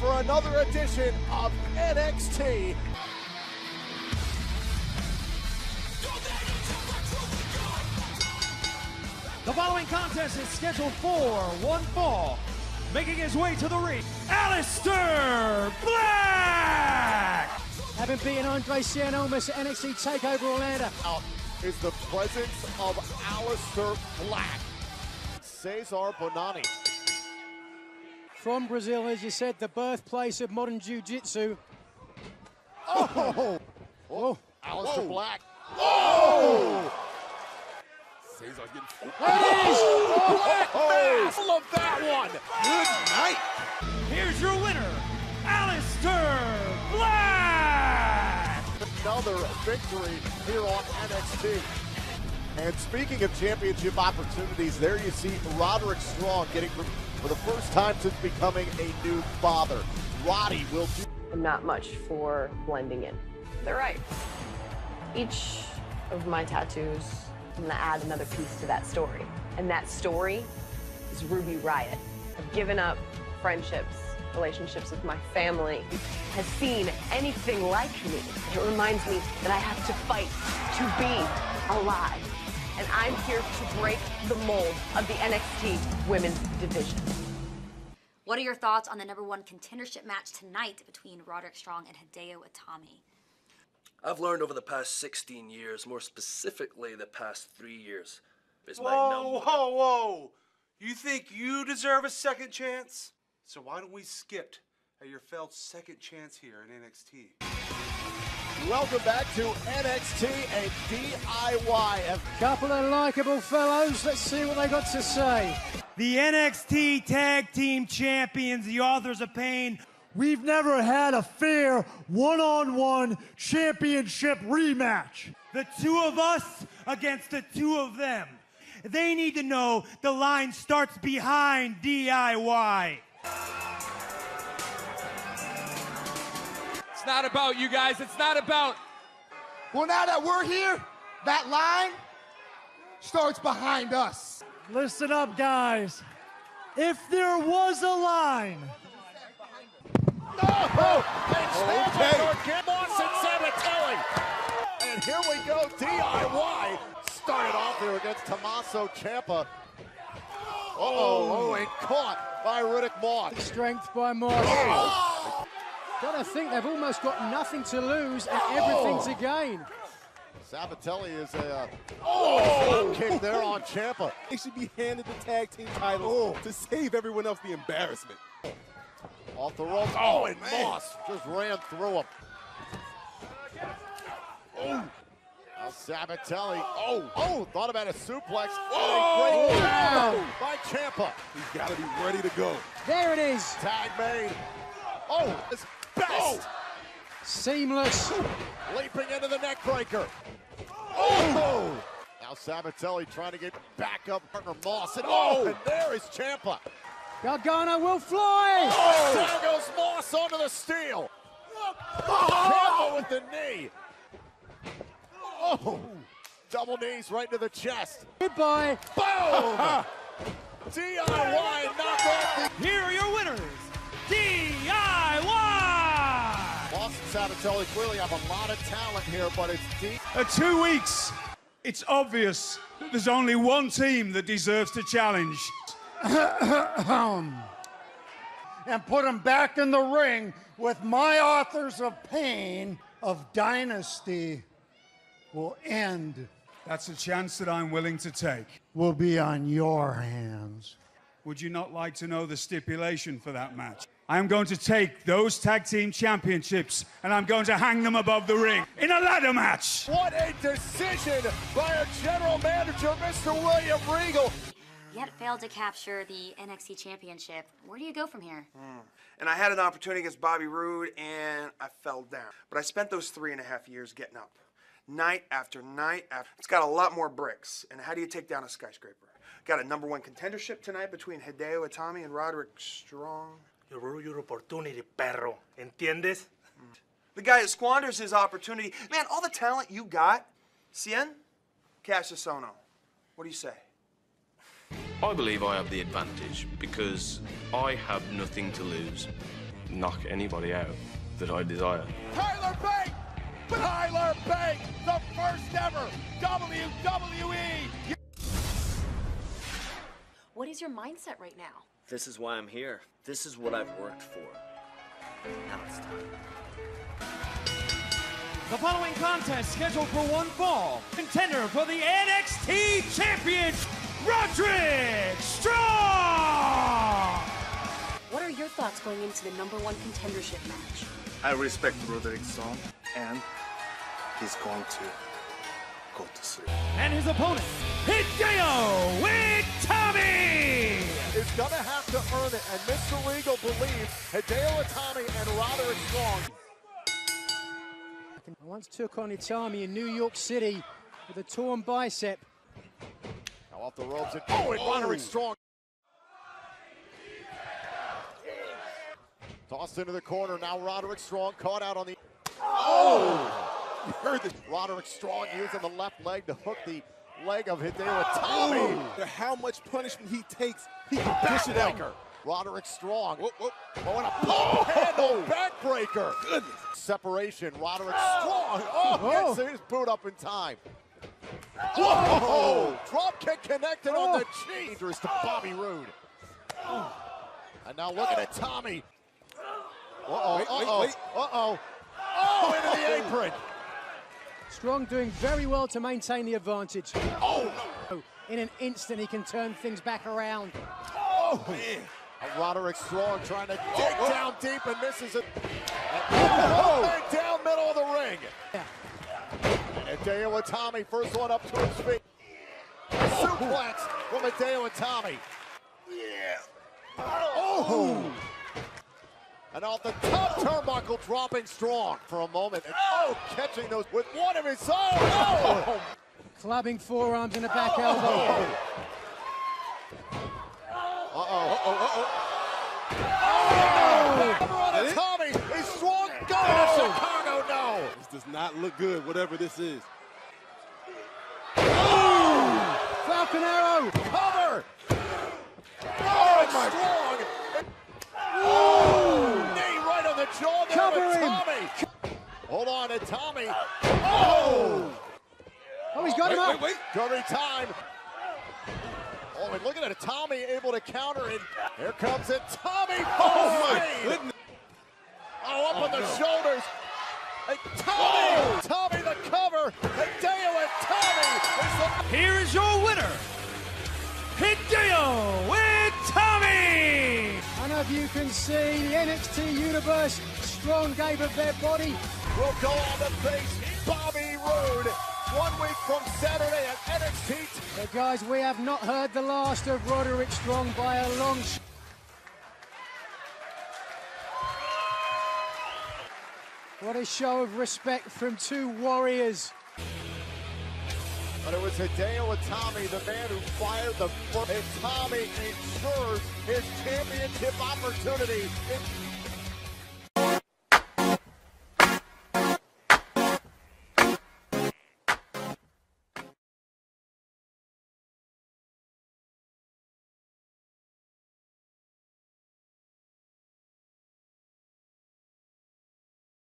for another edition of NXT. The following contest is scheduled for one fall. Making his way to the ring, Aleister Black! Having beaten Andre Cianoma's NXT TakeOver Orlando. Out is the presence of Aleister Black. Cesar Bonanni. From Brazil, as you said, the birthplace of modern jiu-jitsu. Oh! Oh! Aleister Black. Oh! Cesar's getting... It is! Oh! I love that one! Good night! Here's your winner, Aleister Black! Another victory here on NXT. And speaking of championship opportunities, there you see Roderick Strong getting for the first time since becoming a new father. Roddy will do... Not much for blending in. They're right. Each of my tattoos... I'm gonna add another piece to that story. And that story is Ruby Riott. I've given up friendships, relationships with my family, has seen anything like me. It reminds me that I have to fight to be alive. And I'm here to break the mold of the NXT women's division. What are your thoughts on the #1 contendership match tonight between Roderick Strong and Hideo Itami? I've learned over the past 16 years, more specifically the past 3 years, is my number. Whoa, whoa, whoa! You think you deserve a second chance? So why don't we skip at your failed second chance here in NXT? Welcome back to NXT and DIY. A couple of likable fellows. Let's see what they got to say. The NXT Tag Team Champions, the Authors of Pain. We've never had a fair one-on-one championship rematch. The two of us against the two of them. They need to know the line starts behind DIY. It's not about you guys, it's not about... Well, now that we're here, that line starts behind us. Listen up, guys. If there was a line... Moss and Sabatelli. And here we go, DIY started off there against Tommaso Ciampa. And caught by Riddick Moss. Strength by Moss. Gotta think they've almost got nothing to lose and everything to gain. Sabatelli is a kick there on Ciampa. They should be handed the tag team title to save everyone else the embarrassment. Off the ropes, and man. Moss just ran through him. Now Sabatelli, thought about a suplex. Great down by Ciampa. He's got to be ready to go. There it is. Tag made. It's best. Seamless. Leaping into the neck breaker. Now Sabatelli trying to get back up partner Moss. And there is Ciampa. Gargano will fly! There goes Moss onto the steel! Ciampa with the knee! Double knees right to the chest! Goodbye! Boom! DIY knockoff! Here are your winners! DIY! Moss and Sabatelli clearly have a lot of talent here, but it's deep. At 2 weeks, it's obvious that there's only one team that deserves to challenge. And put him back in the ring with my Authors of Pain of Dynasty will end. That's a chance that I'm willing to take. Will be on your hands. Would you not like to know the stipulation for that match? I'm going to take those tag team championships and I'm going to hang them above the ring in a ladder match. What a decision by our general manager, Mr. William Regal. Yet failed to capture the NXT Championship. Where do you go from here? And I had an opportunity against Bobby Roode, and I fell down. But I spent those 3.5 years getting up. Night after night after. It's got a lot more bricks. And how do you take down a skyscraper? Got a #1 contendership tonight between Hideo Itami and Roderick Strong. Your opportunity, perro. ¿Entiendes? The guy who squanders his opportunity. Man, all the talent you got. Cien, Cassius Ohno. What do you say? I believe I have the advantage because I have nothing to lose. knock anybody out that I desire. Tyler Bank! Tyler Bank, the first ever WWE! What is your mindset right now? This is why I'm here. This is what I've worked for. Now it's time. The following contest scheduled for one fall. Contender for the NXT Champion, Roderick Strong! What are your thoughts going into the #1 contendership match? I respect Roderick Strong, and he's going to go to sleep. And his opponent, Hideo Itami! Is gonna have to earn it, and Mr. Regal believes Hideo Itami and Roderick Strong. I once took on Itami in New York City with a torn bicep. Now off the ropes, and Roderick Strong. Tossed into the corner, now Roderick Strong caught out on the... Oh! You heard this. Roderick Strong using the left leg to hook the leg of Hideo Itami. Oh. How much punishment he takes, he can push it out. Roderick Strong. Whoop, whoop. Oh, and a pump handle backbreaker. Goodness. Separation, Roderick Strong. Oh, gets his boot up in time. Whoa! Drop kick connected on the cheek. Dangerous to Bobby Roode. Oh. And now look at Itami. Oh, into the apron. Strong doing very well to maintain the advantage. Oh, no. In an instant, he can turn things back around. Oh, man. Roderick Strong trying to dig down deep and misses it. Down middle of the ring. And Hideo Itami, first one up to his feet. Suplex from Hideo Itami. Oh. And off the top turnbuckle, dropping Strong for a moment. And, catching those with one of his own. Clubbing forearms and a back elbow. Tommy is Strong going to Chicago now. This does not look good, whatever this is. Falcon arrow. Cover. Strong. Jaw there with Tommy. Hold on to Tommy. He's got him up. Wait, Dirty time. Oh, and look at it. Tommy able to counter it. Here comes it. Tommy. Oh, my goodness. Oh, up on the shoulders. And Tommy. Tommy the cover. Hideo and Tommy. Here is your winner, Hideo Itami. And as you can see, the NXT Universe, Strong gave of their body. Will go on to face Bobby Roode 1 week from Saturday at NXT. But guys, we have not heard the last of Roderick Strong by a long shot. What a show of respect from two warriors. But it was Hideo Itami, the man who fired the first. Itami ensures his championship opportunity.